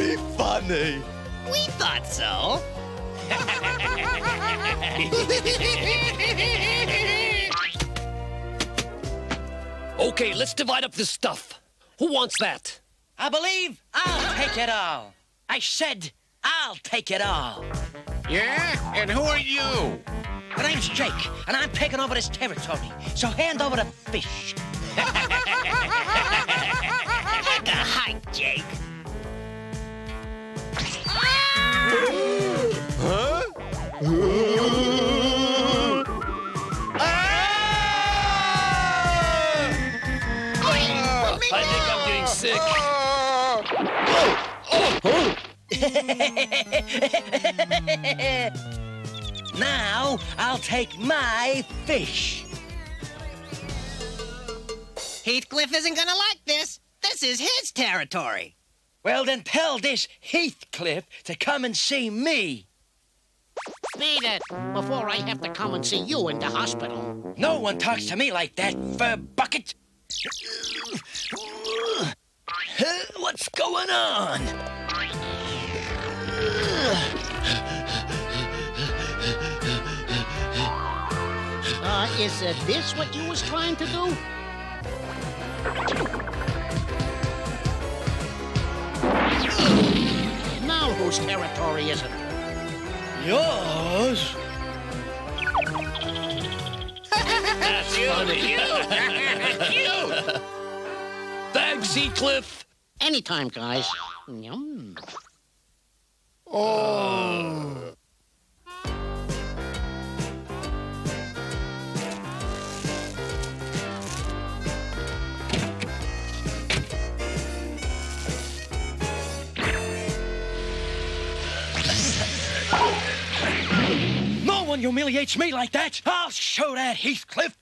very funny. We thought so. Okay, let's divide up this stuff. Who wants that? I believe I'll take it all. I said I'll take it all. Yeah? And who are you? My name's Jake, and I'm taking over this territory. So hand over the fish. Take a hike, Jake. Huh? I think I'm getting sick. Now I'll take my fish. Heathcliff isn't gonna like this. This is his territory. Well, then tell this Heathcliff to come and see me. Beat it, before I have to come and see you in the hospital. No one talks to me like that, fur bucket. What's going on? Is this what you was trying to do? Now whose territory is it? Yours? That's funny. Cute. Thanks, Heathcliff. Anytime, guys. Yum. Oh. No one humiliates me like that! I'll show that Heathcliff!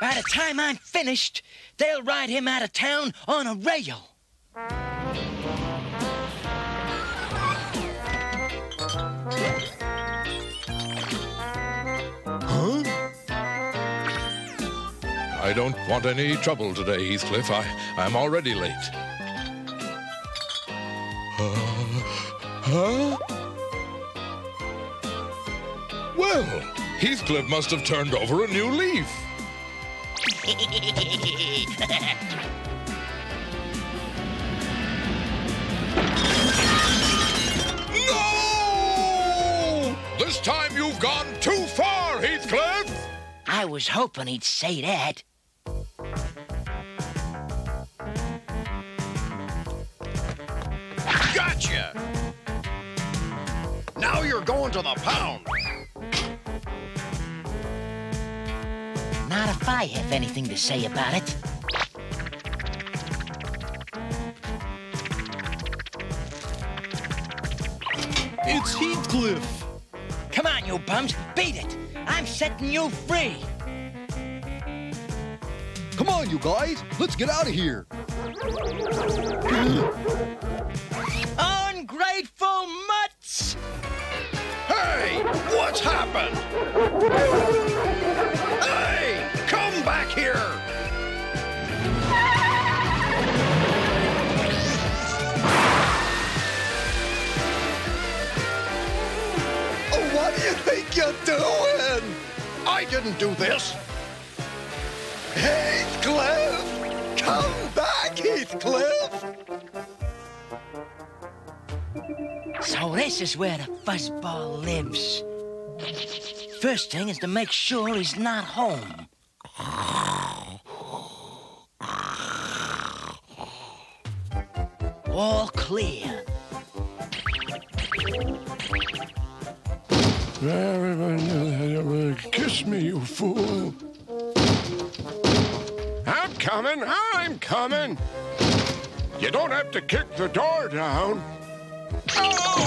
By the time I'm finished, they'll ride him out of town on a rail. I don't want any trouble today, Heathcliff. I'm already late. Huh? Well, Heathcliff must have turned over a new leaf. No! This time you've gone too far, Heathcliff! I was hoping he'd say that. Gotcha! Now you're going to the pound! Not if I have anything to say about it. It's Heathcliff! Come on, you bums, beat it! I'm setting you free! Come on, you guys, let's get out of here! Ungrateful mutts! Hey, what's happened? Hey, come back here! Oh, what do you think you're doing? I didn't do this! Heathcliff! Come back, Heathcliff! So this is where the fuzzball lives. First thing is to make sure he's not home. All clear. Kiss me, you fool. I'm coming, I'm coming. You don't have to kick the door down. Oh!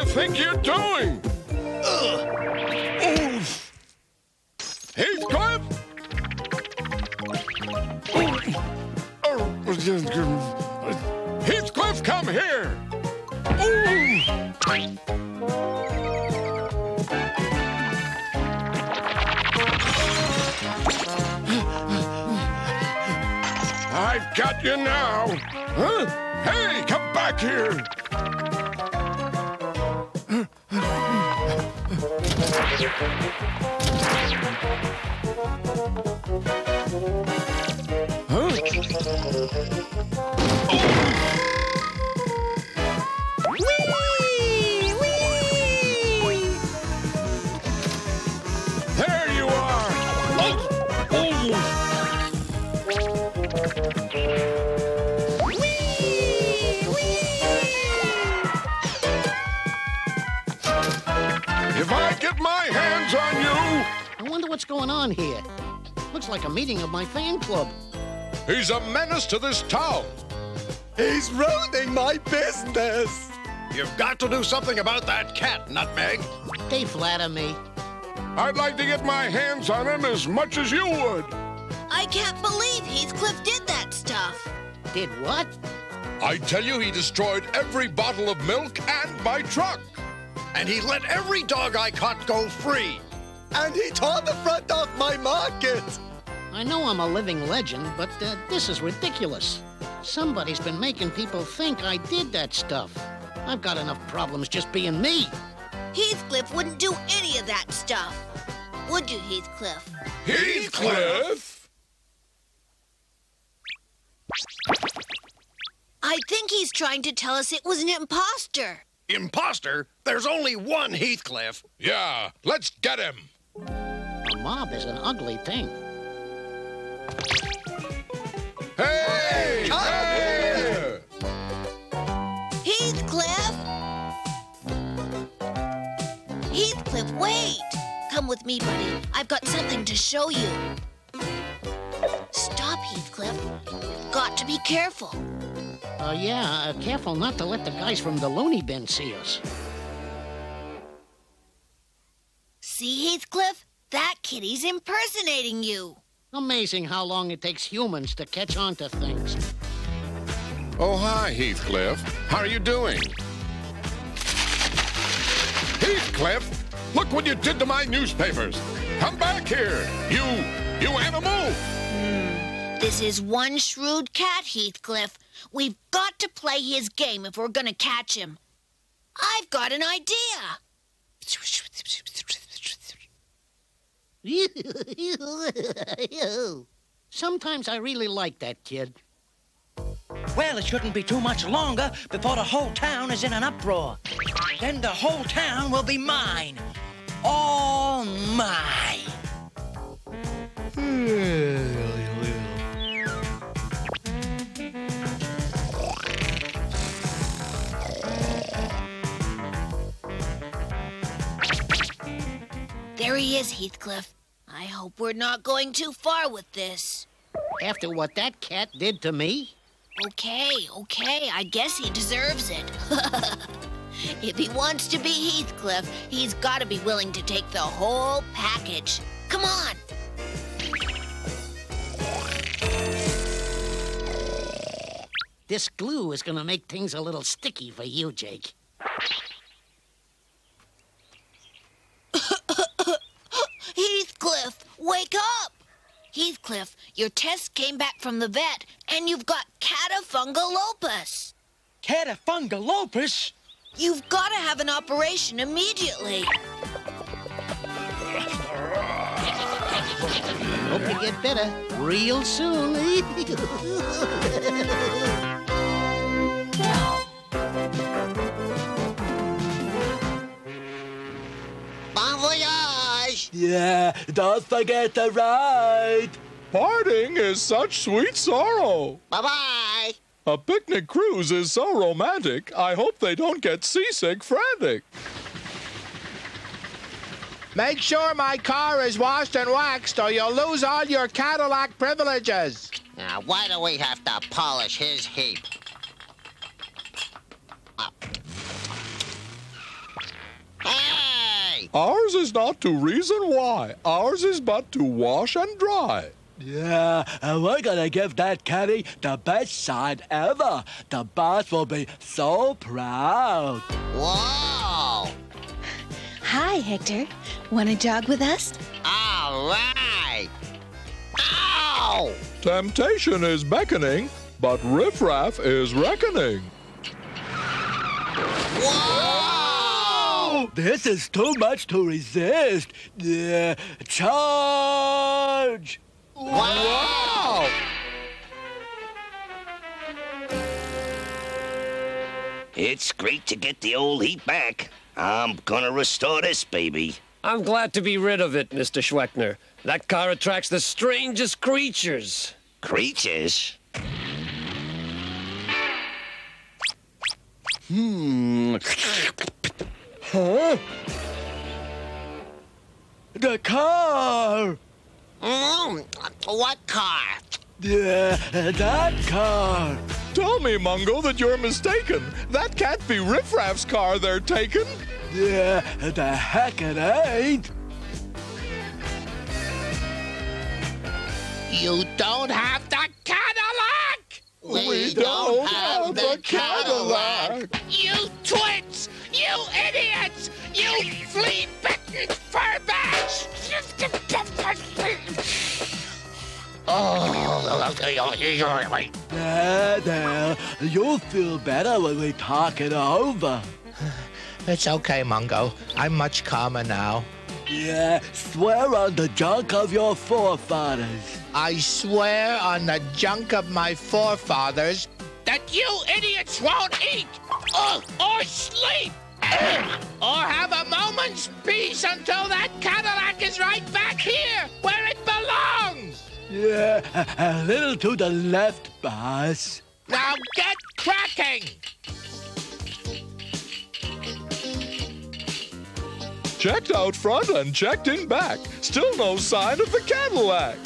you think you're doing? Oof! Heathcliff? Heathcliff, come here! I've got you now! Huh? Hey, come back here! What's going on here? Looks like a meeting of my fan club. He's a menace to this town. He's ruining my business. You've got to do something about that cat, Nutmeg. They flatter me. I'd like to get my hands on him as much as you would. I can't believe Heathcliff did that stuff. Did what? I tell you, he destroyed every bottle of milk and my truck. And he let every dog I caught go free. And he tore the front off my market! I know I'm a living legend, but this is ridiculous. Somebody's been making people think I did that stuff. I've got enough problems just being me. Heathcliff wouldn't do any of that stuff. Would you, Heathcliff? Heathcliff? I think he's trying to tell us it was an imposter. Imposter? There's only one Heathcliff. Yeah, let's get him. A mob is an ugly thing. Hey! Hey! Heathcliff! Heathcliff, wait! Come with me, buddy. I've got something to show you. Stop, Heathcliff. You've got to be careful. Careful not to let the guys from the loony bin see us. See, Heathcliff? That kitty's impersonating you. Amazing how long it takes humans to catch on to things. Oh, hi, Heathcliff. How are you doing? Heathcliff, look what you did to my newspapers. Come back here, you animal! This is one shrewd cat, Heathcliff. We've got to play his game if we're gonna catch him. I've got an idea. Sometimes I really like that kid. Well, it shouldn't be too much longer before the whole town is in an uproar. Then the whole town will be mine. All mine. There he is, Heathcliff. I hope we're not going too far with this. After what that cat did to me? Okay, I guess he deserves it. If he wants to be Heathcliff, he's got to be willing to take the whole package. Come on! This glue is going to make things a little sticky for you, Jake. Heathcliff, wake up! Heathcliff, your test came back from the vet, and you've got catafungalopus. Catafungalopus? You've got to have an operation immediately. Hope you get better real soon. Bon voyage! Yeah, don't forget to ride. Parting is such sweet sorrow. Bye-bye. A picnic cruise is so romantic, I hope they don't get seasick frantic. Make sure my car is washed and waxed, or you'll lose all your Cadillac privileges. Now, why do we have to polish his heap? Ours is not to reason why. Ours is but to wash and dry. Yeah, and we're going to give that caddy the best side ever. The boss will be so proud. Wow! Hi, Hector. Want to jog with us? All right! Ow! Temptation is beckoning, but Riff Raff is reckoning. Wow! This is too much to resist. Charge! Wow! It's great to get the old heat back. I'm gonna restore this baby. I'm glad to be rid of it, Mr. Schweckner. That car attracts the strangest creatures. Creatures? Huh? The car! What car? That car. Tell me, Mungo, that you're mistaken. That can't be Riff Raff's car they're taking. The heck it ain't. You don't have the Cadillac! We don't have the Cadillac! You twits! You idiots! You flea-bitten furbash! There. You'll feel better when we talk it over. It's okay, Mungo. I'm much calmer now. Swear on the junk of your forefathers. I swear on the junk of my forefathers that you idiots won't eat or sleep or have a moment's peace until that Cadillac is right back here where it belongs. A little to the left, boss. Now get cracking! Checked out front and checked in back. Still no sign of the Cadillac.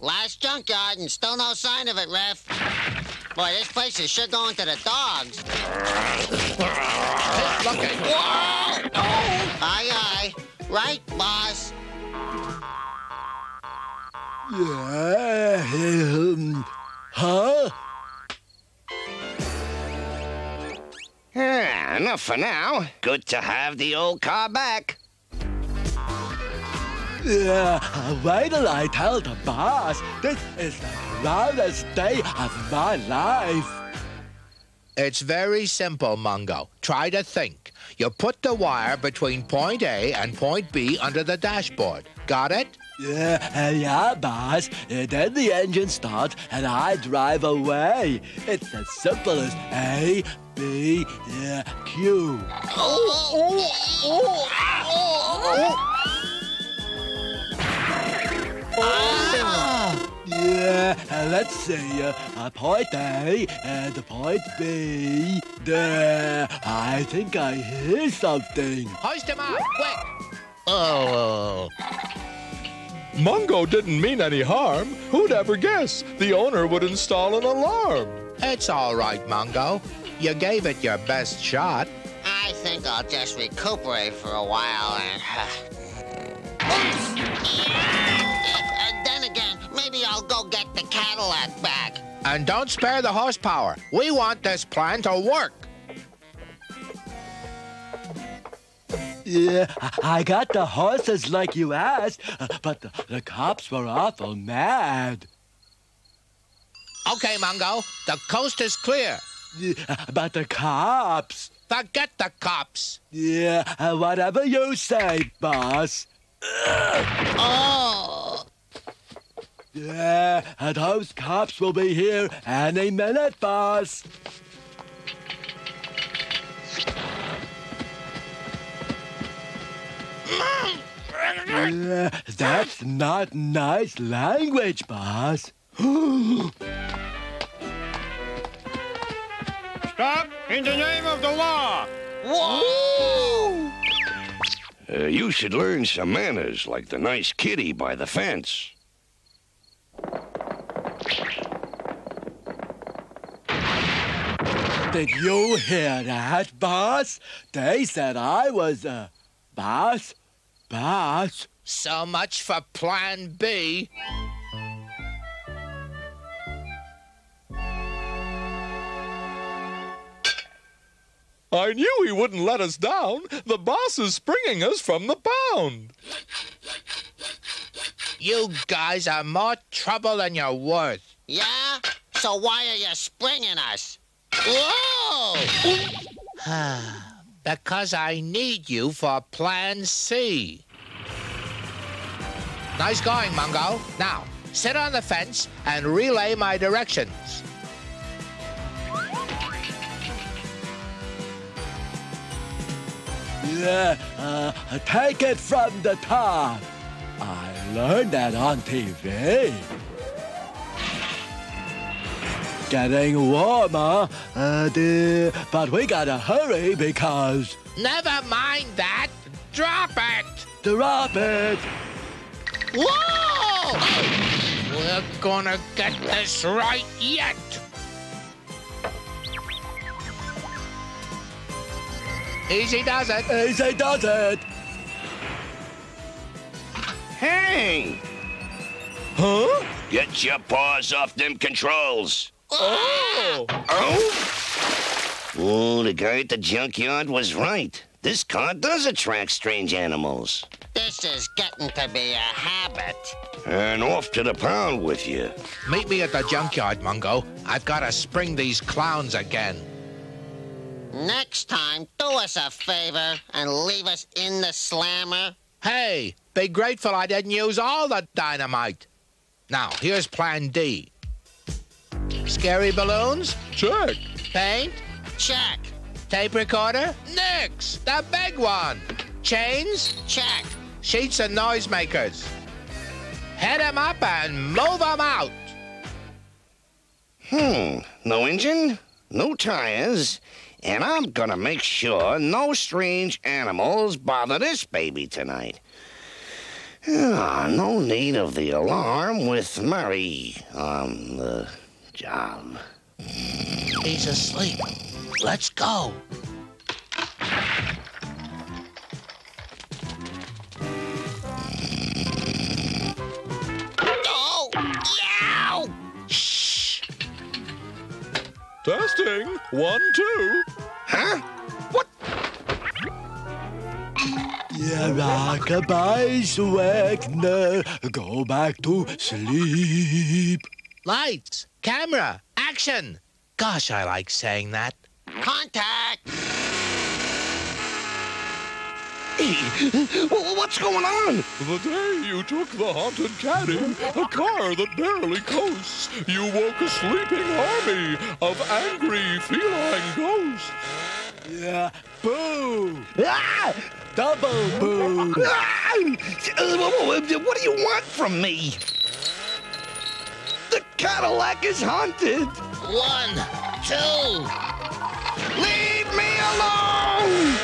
Last junkyard and still no sign of it, Ref. Boy, this place is sure going to the dogs. Just look at... Whoa! Oh! Aye, aye. Right, boss. Huh? Enough for now. Good to have the old car back. Wait till I tell the boss. This is the loudest day of my life. It's very simple, Mungo. Try to think. You put the wire between point A and point B under the dashboard. Got it? Yeah, boss. Then the engine starts and I drive away. It's as simple as A, B, Q. Let's see. Point A and point B. There. I think I hear something. Hoist him up, quick! Oh. Mungo didn't mean any harm. Who'd ever guess? The owner would install an alarm. It's all right, Mungo. You gave it your best shot. I think I'll just recuperate for a while and... then again, maybe I'll go get the Cadillac back. And don't spare the horsepower. We want this plan to work. I got the horses like you asked, but the cops were awful mad. Okay, Mungo, the coast is clear. But the cops... Forget the cops. Whatever you say, boss. Oh! Those cops will be here any minute, boss. That's not nice language, boss. Stop in the name of the law! Whoa! You should learn some manners, like the nice kitty by the fence. Did you hear that, boss? They said I was a... boss. So much for Plan B. I knew he wouldn't let us down. The boss is springing us from the pound. You guys are more trouble than you're worth. Yeah? So why are you springing us? Whoa! Because I need you for Plan C. Nice going, Mungo. Now, sit on the fence and relay my directions. Yeah, take it from the top. I learned that on TV. Getting warmer, dear, but we gotta hurry because... Never mind that. Drop it. Drop it. Whoa! We're gonna get this right yet. Easy does it. Easy does it. Hey! Huh? Get your paws off them controls. Oh! Oh! Oh, the guy at the junkyard was right. This car does attract strange animals. This is getting to be a habit. And off to the pound with you. Meet me at the junkyard, Mungo. I've got to spring these clowns again. Next time, do us a favor and leave us in the slammer. Hey, be grateful I didn't use all the dynamite. Now, here's Plan D. Scary balloons? Check. Paint? Check. Tape recorder? Nix. The big one. Chains? Check. Sheets and noisemakers. Head 'em up and move 'em out. No engine, no tires, and I'm gonna make sure no strange animals bother this baby tonight. No need of the alarm with Murray on the job. He's asleep. Let's go. Oh! Yow! Shh! Testing. 1, 2. Huh? What? Yeah, rock-a-bye, Schweckner. Go back to sleep. Lights, camera, action. Gosh, I like saying that. Contact! Hey, what's going on? The day you took the haunted caddy, a car that barely coasts, you woke a sleeping army of angry feline ghosts. Yeah, boo! Ah! Double boo! Ah! What do you want from me? The Cadillac is haunted! 1, 2... Leave me alone!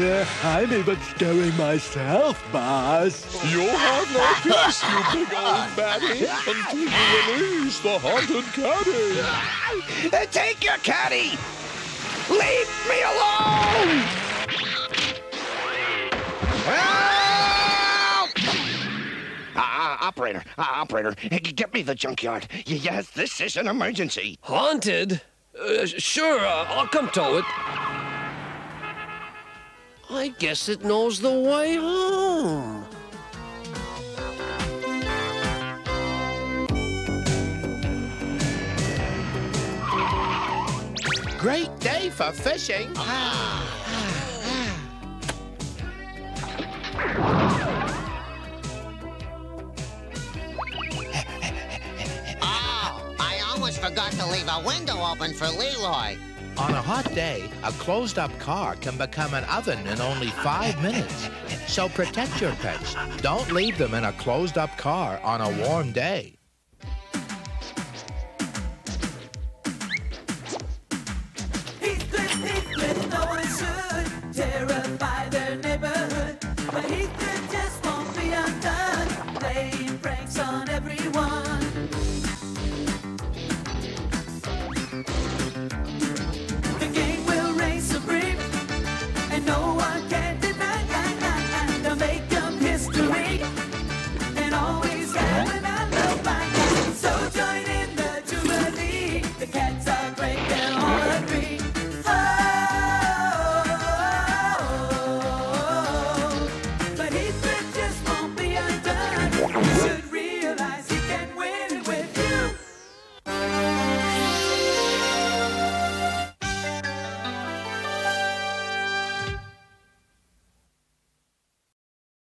Yeah, I'm even scaring myself, boss. You'll have no peace, you big old batty, until you release the haunted caddy. Take your caddy! Leave me alone! Help! Operator, get me the junkyard. Yes, this is an emergency. Haunted? Sure, I'll come tow it. I guess it knows the way home. Great day for fishing. Forgot to leave a window open for Leroy. On a hot day, a closed-up car can become an oven in only 5 minutes. So protect your pets. Don't leave them in a closed-up car on a warm day.